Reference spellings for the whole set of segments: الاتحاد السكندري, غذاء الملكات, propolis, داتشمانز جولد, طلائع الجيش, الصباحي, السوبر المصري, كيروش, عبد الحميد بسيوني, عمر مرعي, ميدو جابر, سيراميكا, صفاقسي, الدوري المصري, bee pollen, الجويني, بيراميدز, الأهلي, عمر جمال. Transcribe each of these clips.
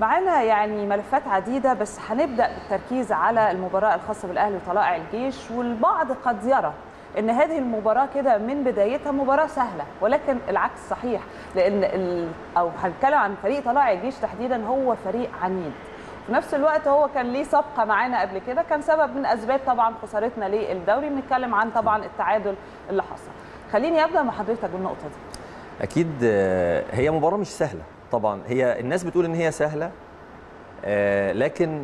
معانا يعني ملفات عديدة، بس هنبدأ بالتركيز على المباراة الخاصة بالأهلي وطلائع الجيش. والبعض قد يرى ان هذه المباراة كده من بدايتها مباراة سهلة، ولكن العكس صحيح، لان او هنتكلم عن فريق طلائع الجيش تحديدا، هو فريق عنيد. في نفس الوقت هو كان ليه سابقة معانا قبل كده، كان سبب من اسباب طبعا خسارتنا للدوري، بنتكلم عن طبعا التعادل اللي حصل. خليني ابدا مع حضرتك بالنقطة دي. اكيد هي مباراة مش سهلة، طبعا هي الناس بتقول ان هي سهلة، لكن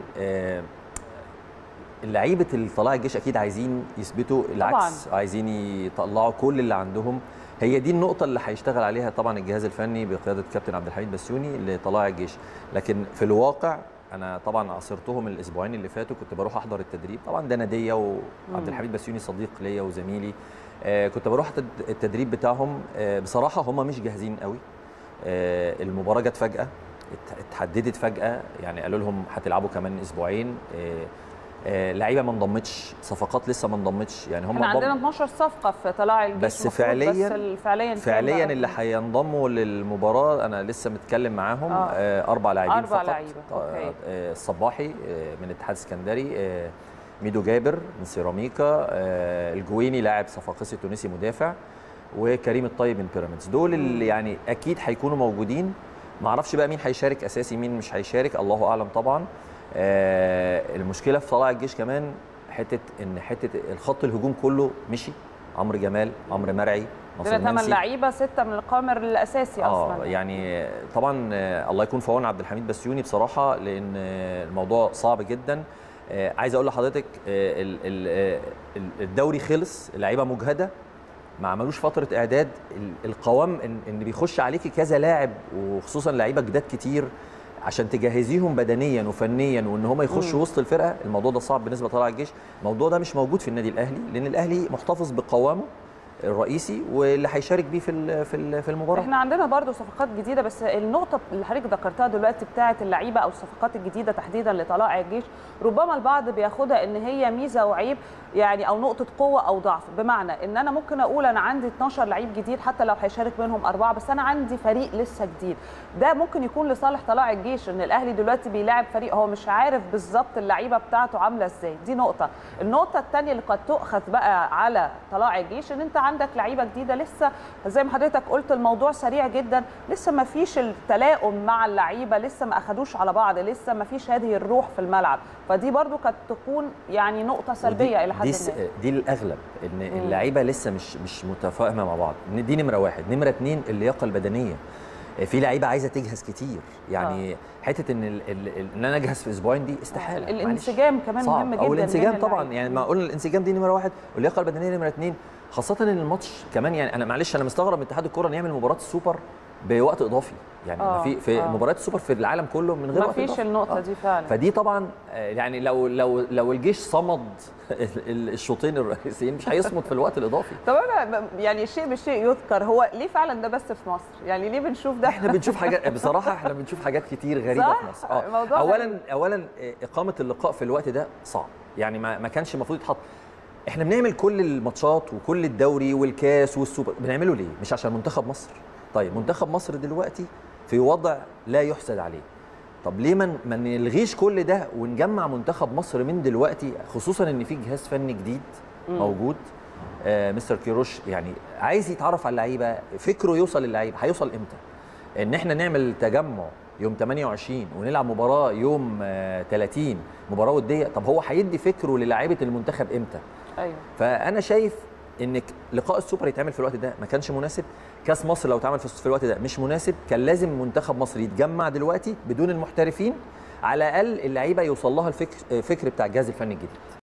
لعيبه طلائع الجيش اكيد عايزين يثبتوا العكس طبعاً. عايزين يطلعوا كل اللي عندهم، هي دي النقطه اللي هيشتغل عليها طبعا الجهاز الفني بقياده كابتن عبد الحميد بسيوني لطلائع الجيش. لكن في الواقع انا طبعا عاصرتهم الاسبوعين اللي فاتوا، كنت بروح احضر التدريب، طبعا ده ناديه وعبد الحميد بسيوني صديق ليا وزميلي، كنت بروح التدريب بتاعهم. بصراحه هم مش جاهزين قوي، المباراه جت فجاه، اتحددت فجاه، يعني قالوا لهم هتلعبوا كمان اسبوعين، لعيبه ما انضمتش، صفقات لسه ما انضمتش، يعني هم عندنا 12 صفقه في طلائع الجيش بس فعليا اللي هينضموا للمباراه انا لسه متكلم معاهم 4 لاعبين فقط. 4 لعيبه الصباحي من الاتحاد السكندري، ميدو جابر من سيراميكا، الجويني لاعب صفاقسي تونسي مدافع، وكريم الطيب من بيراميدز. دول اللي يعني اكيد هيكونوا موجودين، ما اعرفش بقى مين هيشارك اساسي مين مش هيشارك، الله اعلم طبعا. المشكله في طلائع الجيش كمان حته الخط الهجوم كله مشي، عمر جمال، عمر مرعي، دول 8 لعيبه، 6 من القامر الاساسي اصلا. يعني طبعا الله يكون في عون عبد الحميد بسيوني بصراحه، لان الموضوع صعب جدا. عايز اقول لحضرتك الدوري خلص، اللعيبه مجهده، ما عملوش فتره اعداد، القوام ان بيخش عليكي كذا لاعب، وخصوصا لعيبه جداد كتير، عشان تجهزيهم بدنيا وفنيا، وان هم يخشوا وسط الفرقه. الموضوع ده صعب بالنسبه لطلائع الجيش، الموضوع ده مش موجود في النادي الاهلي، لان الاهلي محتفظ بقوامه الرئيسي واللي هيشارك بيه في المباراه. احنا عندنا برضو صفقات جديده، بس النقطه اللي حضرتك ذكرتها دلوقتي بتاعه اللعيبه او الصفقات الجديده تحديدا لطلائع الجيش، ربما البعض بياخدها ان هي ميزه وعيب، يعني او نقطه قوه او ضعف. بمعنى ان انا ممكن اقول انا عندي 12 لعيب جديد، حتى لو هيشارك منهم 4، بس انا عندي فريق لسه جديد. ده ممكن يكون لصالح طلائع الجيش، ان الاهلي دلوقتي بيلاعب فريق هو مش عارف بالظبط اللعيبه بتاعته عامله ازاي. دي نقطه. النقطه الثانيه اللي قد تؤخذ بقى على طلائع الجيش، ان انت عندك لعيبه جديده لسه، زي ما حضرتك قلت الموضوع سريع جدا، لسه ما فيش التلاؤم مع اللعيبه، لسه ما اخدوش على بعض، لسه ما فيش هذه الروح في الملعب. فدي برضو قد تكون يعني نقطه سلبيه الى حد ما. دي الاغلب، ان اللعيبه لسه مش متفاهمه مع بعض. دي نمره 1. نمره 2 اللياقه البدنيه، في لعيبه عايزه تجهز كتير، يعني حته ان انا اجهز في اسبوعين دي استحاله. الانسجام كمان صعب. مهم جدا، او الانسجام طبعا، يعني ما قلنا الانسجام دي نمره 1، واللياقه البدنيه نمره 2، خاصه ان الماتش كمان. يعني انا معلش انا مستغرب اتحاد الكره ان يعمل مباراه السوبر بوقت اضافي، يعني في مباريات السوبر في العالم كله من غير وقت اضافي، ما فيش النقطه دي فعلا. فدي طبعا يعني لو الجيش صمد الشوطين الرئيسيين مش هيصمد في الوقت الاضافي. طب انا يعني شيء بالشيء يذكر، هو ليه فعلا ده بس في مصر؟ يعني ليه بنشوف ده؟ احنا بنشوف حاجات بصراحه، احنا بنشوف حاجات كتير غريبه في مصر. اولا اقامه اللقاء في الوقت ده صعب، يعني ما كانش المفروض يتحط. احنا بنعمل كل الماتشات وكل الدوري والكاس والسوبر، بنعمله ليه؟ مش عشان منتخب مصر؟ طيب منتخب مصر دلوقتي في وضع لا يحسد عليه، طب ليه ما نلغيش كل ده ونجمع منتخب مصر من دلوقتي، خصوصا ان في جهاز فني جديد موجود. مستر كيروش يعني عايز يتعرف على اللعيبه، فكره يوصل للعيبه. هيوصل امتى؟ ان احنا نعمل تجمع يوم 28 ونلعب مباراه يوم 30، مباراه وديه. طب هو هيدي فكره للاعيبه المنتخب امتى؟ ايوه. فانا شايف ان لقاء السوبر يتعمل في الوقت ده ما كانش مناسب، كاس مصر لو اتعمل في الوقت ده مش مناسب، كان لازم منتخب مصر يتجمع دلوقتي بدون المحترفين، على الاقل اللعيبه يوصل لها الفكر بتاع الجهاز الفني الجديد.